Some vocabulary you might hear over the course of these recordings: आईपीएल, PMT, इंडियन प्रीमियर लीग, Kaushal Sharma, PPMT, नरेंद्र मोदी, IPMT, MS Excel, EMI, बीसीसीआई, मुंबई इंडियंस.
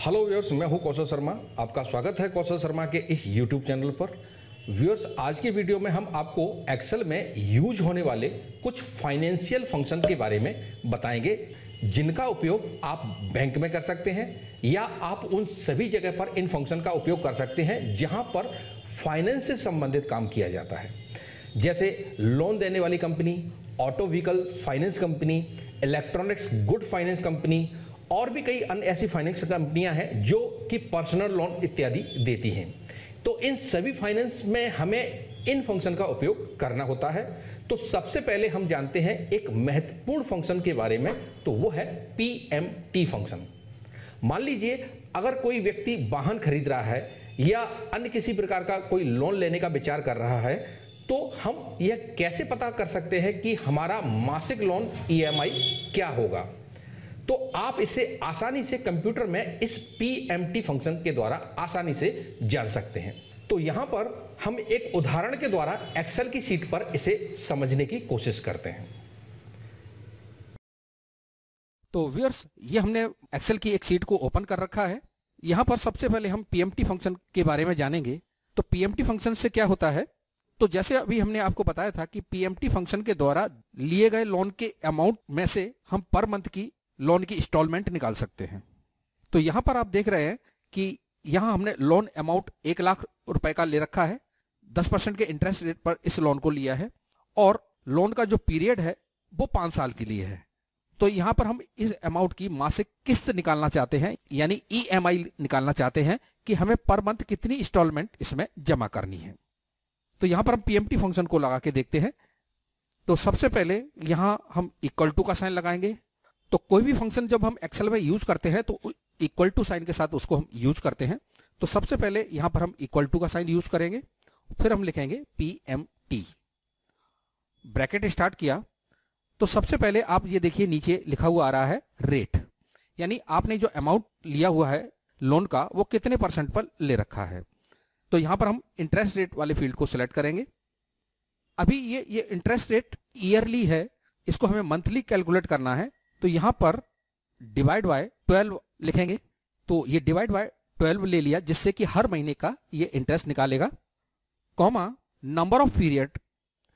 Hello viewers, मैं हूं कौशल शर्मा। आपका स्वागत है कौशल शर्मा के इस यूट्यूब चैनल पर। व्यूअर्स, आज की वीडियो में हम आपको एक्सेल में यूज होने वाले कुछ फाइनेंशियल फंक्शन के बारे में बताएंगे, जिनका उपयोग आप बैंक में कर सकते हैं या आप उन सभी जगह पर इन फंक्शन का उपयोग कर सकते हैं जहां पर फाइनेंस से संबंधित काम किया जाता है, जैसे लोन देने वाली company, auto vehicle finance company, electronics good finance company और भी कई अन्य ऐसी फाइनेंस कंपनियां हैं जो कि पर्सनल लोन इत्यादि देती हैं। तो इन सभी फाइनेंस में हमें इन फंक्शन का उपयोग करना होता है। तो सबसे पहले हम जानते हैं एक महत्वपूर्ण फंक्शन के बारे में, तो वो है PMT फंक्शन। मान लीजिए अगर कोई व्यक्ति वाहन खरीद रहा है या अन्य किसी प्रकार का कोई लोन लेने का विचार कर रहा है, तो हम यह कैसे पता कर सकते हैं कि हमारा मासिक लोन EMI क्या होगा। तो आप इसे आसानी से कंप्यूटर में इस PMT फंक्शन के द्वारा आसानी से जान सकते हैं। तो यहाँ पर हम एक उदाहरण के द्वारा एक्सेल की शीट पर इसे समझने की कोशिश करते हैं। तो व्यूअर्स, ये हमने एक्सेल की एक शीट को ओपन कर रखा है। यहाँ पर सबसे पहले हम PMT फंक्शन के बारे में जानेंगे। तो PMT फंक्शन से क्या होता है, तो जैसे अभी हमने आपको बताया था कि PMT फंक्शन के द्वारा लिए गए लोन के अमाउंट में से हम पर मंथ की लोन की इंस्टॉलमेंट निकाल सकते हैं। तो यहाँ पर आप देख रहे हैं कि यहाँ हमने लोन अमाउंट 1,00,000 रुपए का ले रखा है, 10% के इंटरेस्ट रेट पर इस लोन को लिया है और लोन का जो पीरियड है वो 5 साल के लिए है। तो यहाँ पर हम इस अमाउंट की मासिक किस्त निकालना चाहते हैं, यानी EMI निकालना चाहते हैं कि हमें पर मंथ कितनी इंस्टॉलमेंट इसमें जमा करनी है। तो यहाँ पर हम PMT फंक्शन को लगा के देखते हैं। तो सबसे पहले यहाँ हम इक्वल टू का साइन लगाएंगे। तो कोई भी फंक्शन जब हम एक्सेल में यूज करते हैं तो इक्वल टू साइन के साथ उसको हम यूज करते हैं। तो सबसे पहले यहाँ पर हम इक्वल टू का साइन यूज करेंगे, फिर हम लिखेंगे PMT, ब्रैकेट स्टार्ट किया। तो सबसे पहले आप ये देखिए नीचे लिखा हुआ आ रहा है रेट, यानी आपने जो अमाउंट लिया हुआ है लोन का वो कितने परसेंट पर ले रखा है। तो यहाँ पर हम इंटरेस्ट रेट वाले फील्ड को सिलेक्ट करेंगे। अभी ये इंटरेस्ट रेट ईयरली है, इसको हमें मंथली कैलकुलेट करना है। तो यहाँ पर डिवाइड बाय 12 लिखेंगे। तो ये डिवाइड बाय 12 ले लिया, जिससे कि हर महीने का ये इंटरेस्ट निकालेगा, कॉमा नंबर ऑफ पीरियड।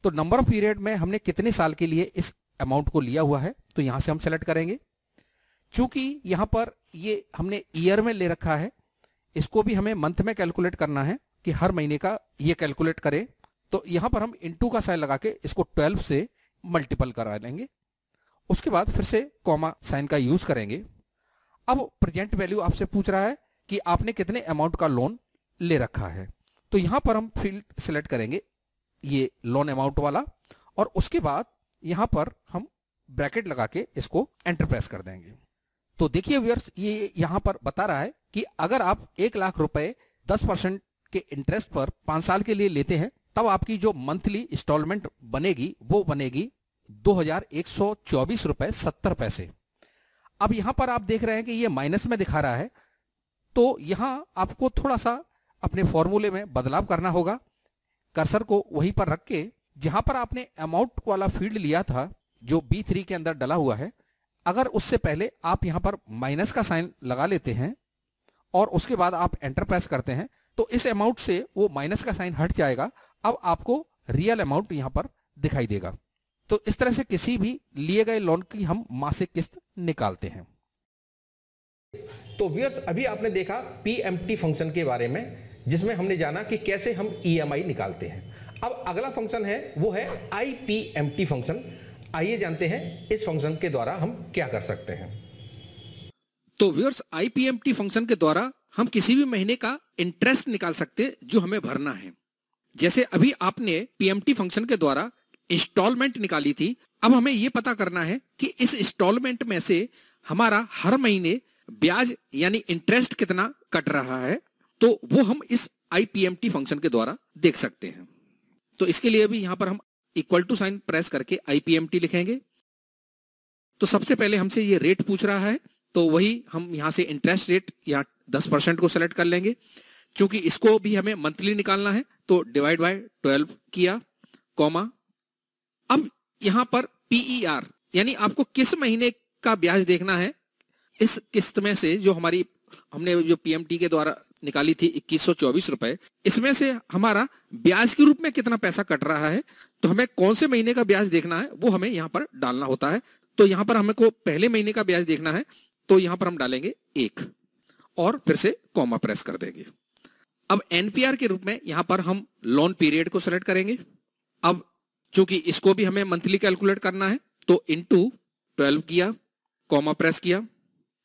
तो नंबर ऑफ पीरियड में हमने कितने साल के लिए इस अमाउंट को लिया हुआ है, तो यहाँ से हम सेलेक्ट करेंगे। चूंकि यहाँ पर ये हमने ईयर में ले रखा है, इसको भी हमें मंथ में कैलकुलेट करना है कि हर महीने का ये कैलकुलेट करें। तो यहाँ पर हम इनटू का साइन लगा के इसको 12 से मल्टीपल करा लेंगे। उसके बाद फिर से कॉमा साइन का यूज करेंगे। अब प्रेजेंट वैल्यू आपसे पूछ रहा है कि आपने कितने अमाउंट का लोन ले रखा है। तो यहां पर हम फील्ड सिलेक्ट करेंगे ये लोन अमाउंट वाला, और उसके बाद यहां पर हम ब्रैकेट लगा के इसको एंटर प्रेस कर देंगे। तो देखिए व्यूअर्स, ये यहां पर बता रहा है कि अगर आप 1,00,000 रुपए 10% के इंटरेस्ट पर 5 साल के लिए लेते हैं, तब आपकी जो मंथली इंस्टॉलमेंट बनेगी वो बनेगी 2,124.70 रुपए। अब यहाँ पर आप देख रहे हैं कि ये माइनस में दिखा रहा है, तो यहाँ आपको थोड़ा सा अपने फॉर्मूले में बदलाव करना होगा। कर्सर को वहीं पर रख के जहाँ पर आपने अमाउंट वाला फील्ड लिया था जो B3 के अंदर डला हुआ है, अगर उससे पहले आप यहाँ पर माइनस का साइन लगा लेते हैं और उसके बाद आप एंटर प्रेस करते हैं, तो इस अमाउंट से वो माइनस का साइन हट जाएगा। अब आपको रियल अमाउंट यहाँ पर दिखाई देगा। तो इस तरह से किसी भी लिए गए लोन की हम मासिक किस्त निकालते हैं। तो व्यूअर्स, अभी आपने देखा PMT फंक्शन के बारे में, जिसमें हमने जाना कि कैसे हम EMI निकालते हैं। अब अगला फंक्शन है वो है IPMT फंक्शन। आइए जानते हैं इस फंक्शन के द्वारा हम क्या कर सकते हैं। तो व्यूअर्स, IPMT फंक्शन के द्वारा हम किसी भी महीने का इंटरेस्ट निकाल सकते हैं जो हमें भरना है। जैसे अभी आपने PMT फंक्शन के द्वारा इंस्टॉलमेंट निकाली थी, अब हमें यह पता करना है कि इस इंस्टॉलमेंट में से हमारा हर महीने ब्याज यानी इंटरेस्ट कितना कट रहा है। तो वो हम इस IPMT फंक्शन के द्वारा देख सकते हैं। तो इसके लिए भी यहां पर हम इक्वल टू साइन प्रेस करके IPMT लिखेंगे। तो सबसे पहले हमसे ये रेट पूछ रहा है, तो वही हम यहां से इंटरेस्ट रेट या 10% को सिलेक्ट कर लेंगे। चूंकि इसको भी हमें मंथली निकालना है, तो डिवाइड बाय 12 किया, कॉमा। अब यहां पर PER यानी आपको किस महीने का ब्याज देखना है। इस किस्त में से जो हमारी हमने जो पीएमटी के द्वारा निकाली थी 2124 रुपए, इसमें से हमारा ब्याज के रूप में कितना पैसा कट रहा है, तो हमें कौन से महीने का ब्याज देखना है वो हमें यहाँ पर डालना होता है। तो यहाँ पर हमको पहले महीने का ब्याज देखना है, तो यहाँ पर हम डालेंगे 1 और फिर से कॉमा प्रेस कर देंगे। अब एनपीआर के रूप में यहाँ पर हम लोन पीरियड को सिलेक्ट करेंगे। अब चूंकि इसको भी हमें मंथली कैलकुलेट करना है, तो इनटू 12 किया, कॉमा प्रेस किया,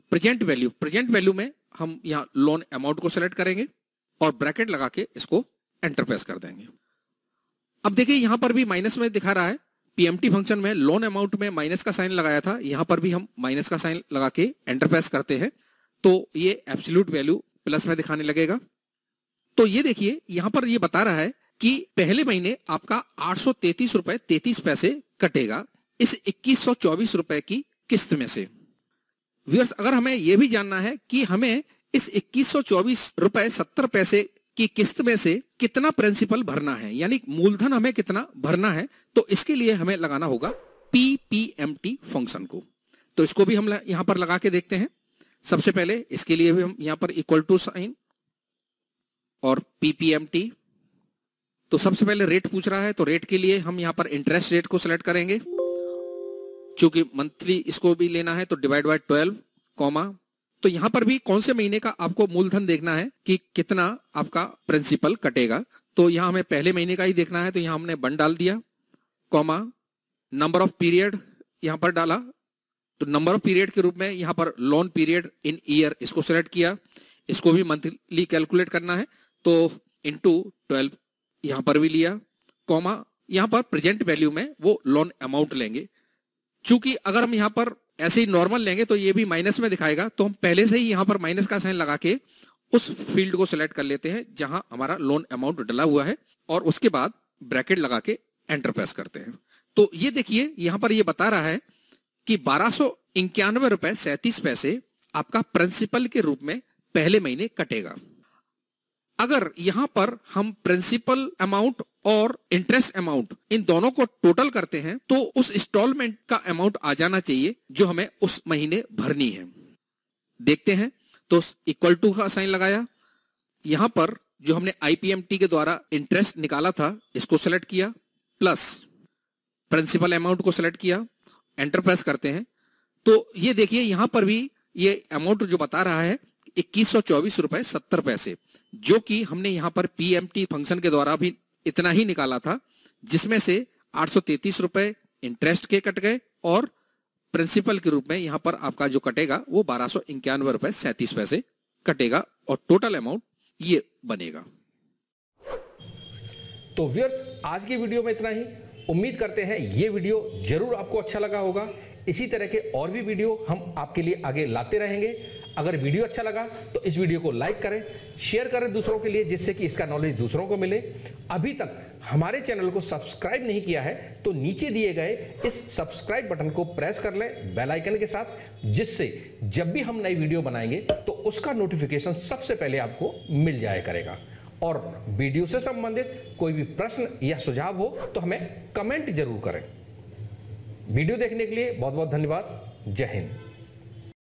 प्रेजेंट वैल्यू, प्रेजेंट वैल्यू में हम यहाँ लोन अमाउंट को सिलेक्ट करेंगे और ब्रैकेट लगा के इसको एंटर प्रेस कर देंगे। अब देखिए यहाँ पर भी माइनस में दिखा रहा है। पीएमटी फंक्शन में लोन अमाउंट में माइनस का साइन लगाया था, यहाँ पर भी हम माइनस का साइन लगा के एंटर प्रेस करते हैं तो ये एब्सोल्यूट वैल्यू प्लस में दिखाने लगेगा। तो ये देखिए यहाँ पर ये बता रहा है कि पहले महीने आपका 833 रुपए 33 पैसे कटेगा इस 2124 रुपए की किस्त में से। व्यूअर्स, अगर हमें यह भी जानना है कि हमें इस 2124 रुपए 70 पैसे की किस्त में से कितना प्रिंसिपल भरना है, यानी मूलधन हमें कितना भरना है, तो इसके लिए हमें लगाना होगा पीपीएमटी फंक्शन को। तो इसको भी हम यहां पर लगा के देखते हैं। सबसे पहले इसके लिए भी हम यहां पर इक्वल टू साइन और पीपीएमटी। तो सबसे पहले रेट पूछ रहा है, तो रेट के लिए हम यहां पर इंटरेस्ट रेट को सिलेक्ट करेंगे। चूंकि मंथली इसको भी लेना है तो डिवाइड बाय 12 कॉमा। तो यहां पर भी कौन से महीने का आपको मूलधन देखना है कि कितना आपका प्रिंसिपल कटेगा, तो यहां हमें पहले महीने का ही देखना है, तो यहां हमने 1 डाल दिया, कॉमा नंबर ऑफ पीरियड यहां पर डाला। तो नंबर ऑफ पीरियड के रूप में यहां पर लोन पीरियड इन ईयर इसको सिलेक्ट किया। इसको भी मंथली कैलकुलेट करना है, तो इनटू 12 यहां पर भी लिया, कॉमा यहां पर प्रेजेंट वैल्यू में वो लोन अमाउंट लेंगे। चूंकि अगर हम यहां पर ऐसे ही नॉर्मल लेंगे तो ये भी माइनस में दिखाएगा, तो हम पहले से ही यहां पर माइनस का साइन लगा के उस फील्ड को सिलेक्ट कर लेते हैं जहां हमारा लोन अमाउंट डला हुआ है और उसके बाद ब्रैकेट लगा के एंटर प्रेस करते हैं। तो ये देखिए यहां पर ये बता रहा है कि 1291 रुपए 37 पैसे आपका प्रिंसिपल के रूप में पहले महीने कटेगा। अगर यहां पर हम प्रिंसिपल अमाउंट और इंटरेस्ट अमाउंट इन दोनों को टोटल करते हैं तो उस इंस्टॉलमेंट का अमाउंट आ जाना चाहिए जो हमें उस महीने भरनी है। देखते हैं, तो इक्वल टू का साइन लगाया, यहां पर जो हमने आईपीएमटी के द्वारा इंटरेस्ट निकाला था इसको सिलेक्ट किया, प्लस प्रिंसिपल अमाउंट को सिलेक्ट किया, एंटर प्रेस करते हैं। तो ये देखिए यहां पर भी ये अमाउंट जो बता रहा है 2124 रुपए 70 पैसे, जो कि हमने यहां पर पीएमटी फंक्शन के द्वारा भी इतना ही निकाला था, जिसमें से 833 रुपए इंटरेस्ट के कट गए और प्रिंसिपल के रूप में यहां पर आपका जो कटेगा वो 1291 रुपए 37 पैसे कटेगा और टोटल अमाउंट ये बनेगा। तो व्यूअर्स, आज की वीडियो में इतना ही। उम्मीद करते हैं ये वीडियो जरूर आपको अच्छा लगा होगा। इसी तरह के और भी वीडियो हम आपके लिए आगे लाते रहेंगे। अगर वीडियो अच्छा लगा तो इस वीडियो को लाइक करें, शेयर करें दूसरों के लिए, जिससे कि इसका नॉलेज दूसरों को मिले। अभी तक हमारे चैनल को सब्सक्राइब नहीं किया है तो नीचे दिए गए इस सब्सक्राइब बटन को प्रेस कर लें बेल आइकन के साथ, जिससे जब भी हम नई वीडियो बनाएंगे तो उसका नोटिफिकेशन सबसे पहले आपको मिल जाया करेगा। और वीडियो से संबंधित कोई भी प्रश्न या सुझाव हो तो हमें कमेंट जरूर करें। वीडियो देखने के लिए बहुत बहुत धन्यवाद। जय हिंद।